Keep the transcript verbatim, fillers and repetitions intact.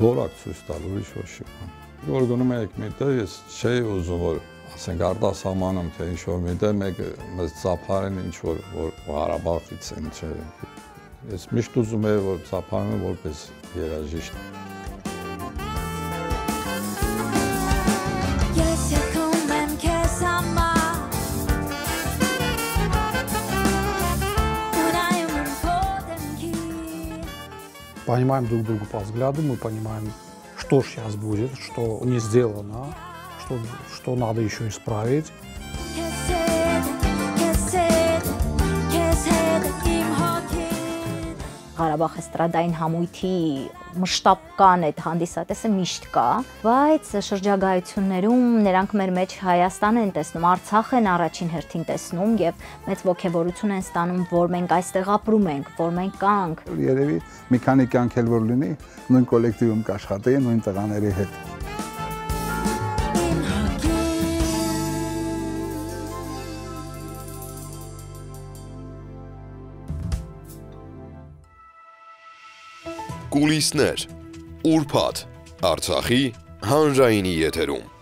Doğrak süsler, uğraşıyor. Yorgunum ekmekte, şey uzun var. Sen garda samanım teşhir mide, mek zaparın inç var, var araba fitsen şey. Esmiş tuzume var, zaparın var pes yerajist. Понимаем друг друга по взгляду, мы понимаем, что сейчас будет, что не сделано, что, что надо еще исправить. Ղարաբաղի ստրադային համույթի մշտապկան այդ հանդիսատեսը միշտ կա, բայց շրջագայություններում նրանք մեր մեջ Հայաստան են տեսնում, Արցախ են առաջին հերթին տեսնում եւ մեծ ողջավորություն են ստանում, որ մենք այստեղ ապրում ենք, որ մենք կանք։ Երևի մի քանի կյանք էլ որ լինի, նույն կոլեկտիվում կաշխատեի, նույն տղաների հետ։ Կուլիսներ, ուրբաթ, Արցախի հանրային եթերում։